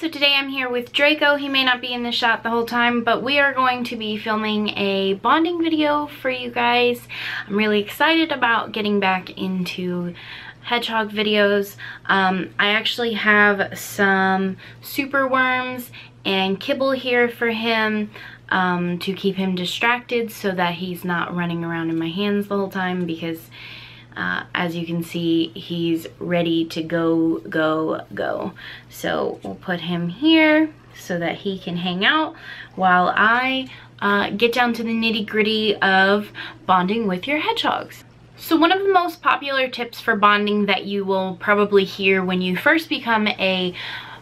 So today I'm here with Draco. He may not be in the shot the whole time, but we are going to be filming a bonding video for you guys. I'm really excited about getting back into hedgehog videos. I actually have some super worms and kibble here for him to keep him distracted so that he's not running around in my hands the whole time, because as you can see, he's ready to go, go, go. So we'll put him here so that he can hang out while I get down to the nitty-gritty of bonding with your hedgehogs. So one of the most popular tips for bonding that you will probably hear when you first become a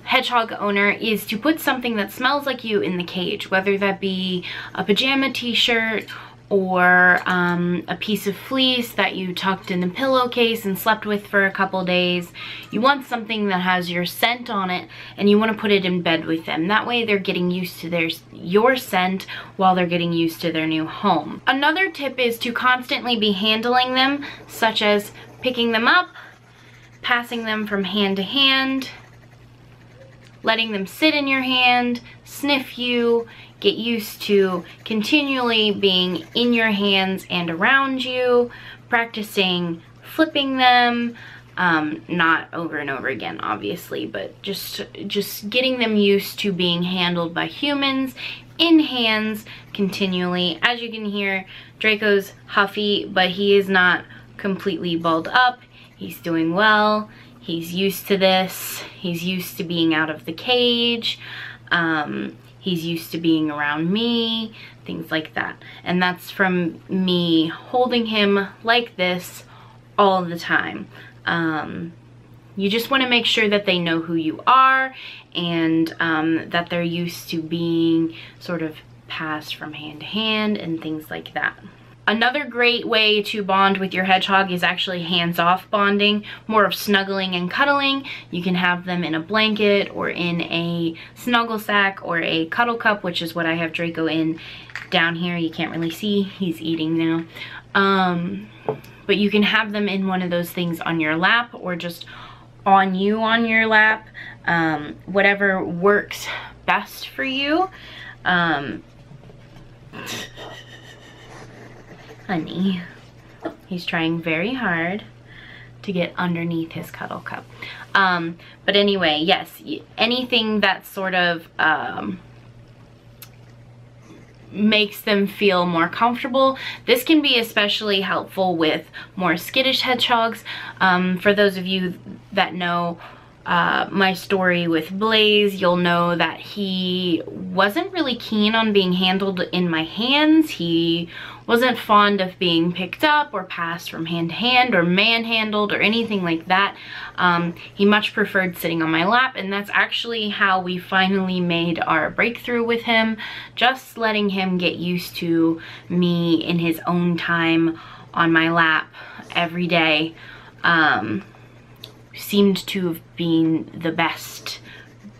hedgehog owner is to put something that smells like you in the cage, whether that be a pajama t-shirt or a piece of fleece that you tucked in the pillowcase and slept with for a couple days. You want something that has your scent on it, and you want to put it in bed with them. That way they're getting used to your scent while they're getting used to their new home. Another tip is to constantly be handling them, such as picking them up, passing them from hand to hand, letting them sit in your hand, sniff you, get used to continually being in your hands and around you, practicing flipping them, not over and over again, obviously, but just getting them used to being handled by humans in hands continually. As you can hear, Draco's huffy, but he is not completely balled up. He's doing well. He's used to this. He's used to being out of the cage. He's used to being around me, things like that. And that's from me holding him like this all the time. You just want to make sure that they know who you are, and that they're used to being sort of passed from hand to hand and things like that. Another great way to bond with your hedgehog is actually hands-off bonding, more of snuggling and cuddling. You can have them in a blanket or in a snuggle sack or a cuddle cup, which is what I have Draco in down here. You can't really see, he's eating now. But you can have them in one of those things on your lap, or just on you on your lap, whatever works best for you. Honey, he's trying very hard to get underneath his cuddle cup. But anyway, yes, anything that sort of makes them feel more comfortable. This can be especially helpful with more skittish hedgehogs. For those of you that know my story with Blaze, you'll know that he wasn't really keen on being handled in my hands. He wasn't fond of being picked up or passed from hand to hand or manhandled or anything like that. He much preferred sitting on my lap, and that's actually how we finally made our breakthrough with him, just letting him get used to me in his own time on my lap every day. Seemed to have been the best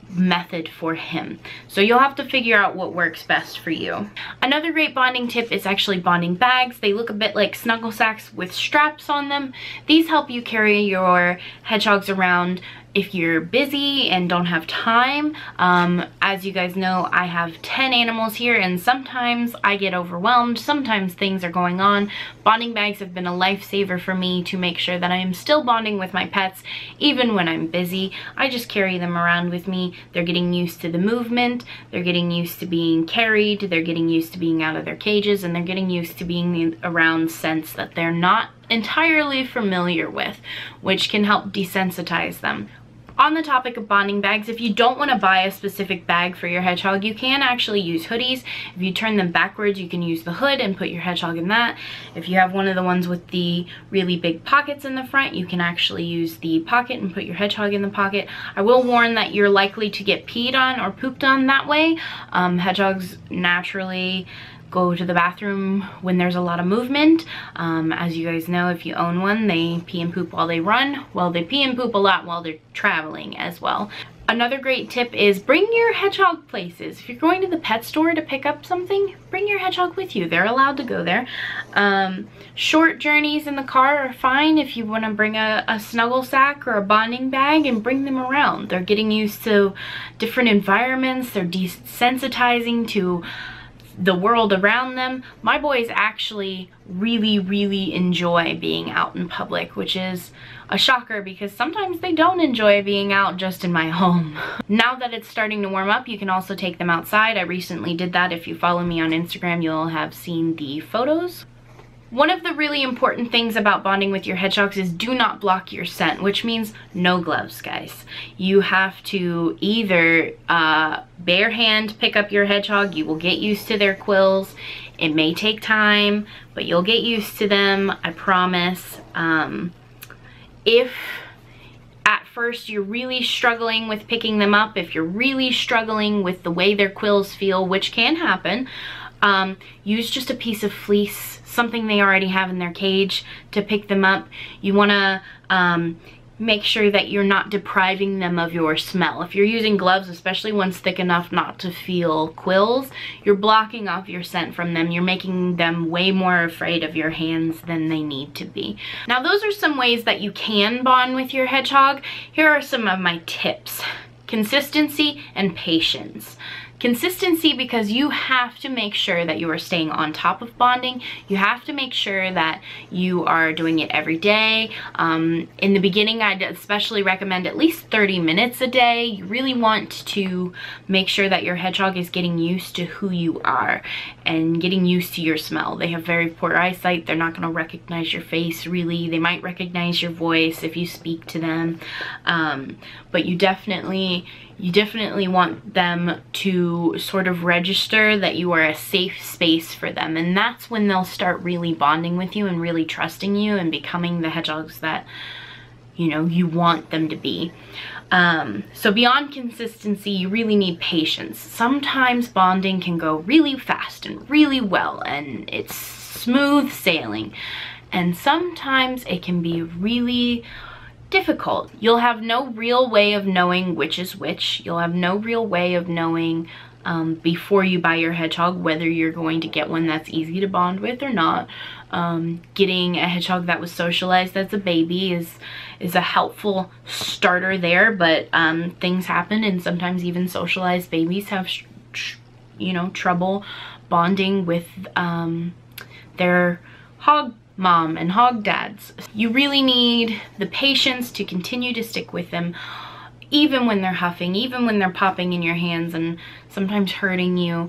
method for him. So you'll have to figure out what works best for you. Another great bonding tip is actually bonding bags. They look a bit like snuggle sacks with straps on them. These help you carry your hedgehogs around if you're busy and don't have time. As you guys know, I have 10 animals here, and sometimes I get overwhelmed. Sometimes things are going on. Bonding bags have been a lifesaver for me to make sure that I am still bonding with my pets even when I'm busy. I just carry them around with me. They're getting used to the movement. They're getting used to being carried. They're getting used to being out of their cages, and they're getting used to being around scents that they're not entirely familiar with, which can help desensitize them. On the topic of bonding bags, if you don't want to buy a specific bag for your hedgehog, you can actually use hoodies. If you turn them backwards, you can use the hood and put your hedgehog in that. If you have one of the ones with the really big pockets in the front, you can actually use the pocket and put your hedgehog in the pocket. I will warn that you're likely to get peed on or pooped on that way. Hedgehogs naturally go to the bathroom when there's a lot of movement. As you guys know, if you own one, they pee and poop while they run. Well, they pee and poop a lot while they're traveling as well. Another great tip is bring your hedgehog places. If you're going to the pet store to pick up something, bring your hedgehog with you. They're allowed to go there. Short journeys in the car are fine if you want to bring a snuggle sack or a bonding bag and bring them around. They're getting used to different environments. They're desensitizing to the world around them. My boys actually really enjoy being out in public, which is a shocker because sometimes they don't enjoy being out just in my home. Now that it's starting to warm up, you can also take them outside. I recently did that. If you follow me on Instagram, you'll have seen the photos. One of the really important things about bonding with your hedgehogs is do not block your scent, which means no gloves, guys. You have to either bare hand pick up your hedgehog. You will get used to their quills. It may take time, but you'll get used to them, I promise. If at first you're really struggling with picking them up, if you're really struggling with the way their quills feel, which can happen, use just a piece of fleece, something they already have in their cage, to pick them up. You want to make sure that you're not depriving them of your smell. If you're using gloves, especially ones thick enough not to feel quills, you're blocking off your scent from them. You're making them way more afraid of your hands than they need to be. Now, those are some ways that you can bond with your hedgehog. Here are some of my tips. Consistency and patience. Consistency, because you have to make sure that you are staying on top of bonding. You have to make sure that you are doing it every day. In the beginning, I'd especially recommend at least 30 minutes a day. You really want to make sure that your hedgehog is getting used to who you are and getting used to your smell. They have very poor eyesight. They're not going to recognize your face, really. They might recognize your voice if you speak to them, but you definitely want them to sort of register that you are a safe space for them, and that's when they'll start really bonding with you and really trusting you and becoming the hedgehogs that, you know, you want them to be. So beyond consistency, you really need patience. Sometimes bonding can go really fast and really well, and it's smooth sailing, and sometimes it can be really difficult. You'll have no real way of knowing which is which. You'll have no real way of knowing before you buy your hedgehog whether you're going to get one that's easy to bond with or not. Getting a hedgehog that was socialized as a baby is a helpful starter there, but things happen, and sometimes even socialized babies have trouble bonding with their hog mom and hog dads. You really need the patience to continue to stick with them, even when they're huffing, even when they're popping in your hands and sometimes hurting you,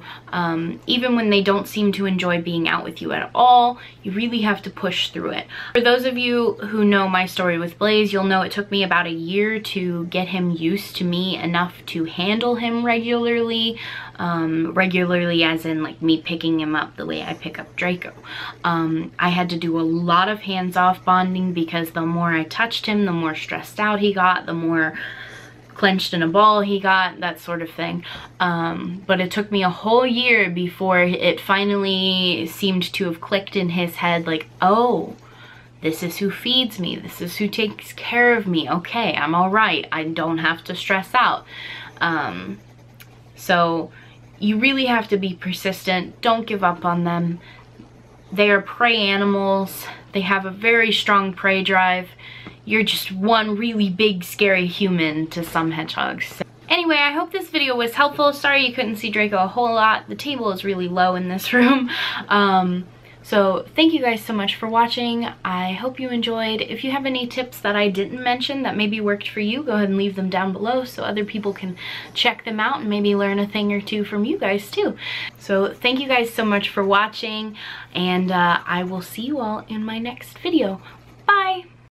even when they don't seem to enjoy being out with you at all. You really have to push through it. For those of you who know my story with Blaze, you'll know it took me about a year to get him used to me enough to handle him regularly, regularly as in like me picking him up the way I pick up Draco. I had to do a lot of hands-off bonding because the more I touched him, the more stressed out he got, the more clenched in a ball he got, that sort of thing. But it took me a whole year before it finally seemed to have clicked in his head, like, oh, this is who feeds me, this is who takes care of me, okay, I'm all right, I don't have to stress out. So you really have to be persistent. Don't give up on them. They are prey animals. They have a very strong prey drive. You're just one really big, scary human to some hedgehogs. So anyway, I hope this video was helpful. Sorry you couldn't see Draco a whole lot. The table is really low in this room. So thank you guys so much for watching. I hope you enjoyed. If you have any tips that I didn't mention that maybe worked for you, go ahead and leave them down below so other people can check them out and maybe learn a thing or two from you guys too. So thank you guys so much for watching, and I will see you all in my next video. Bye!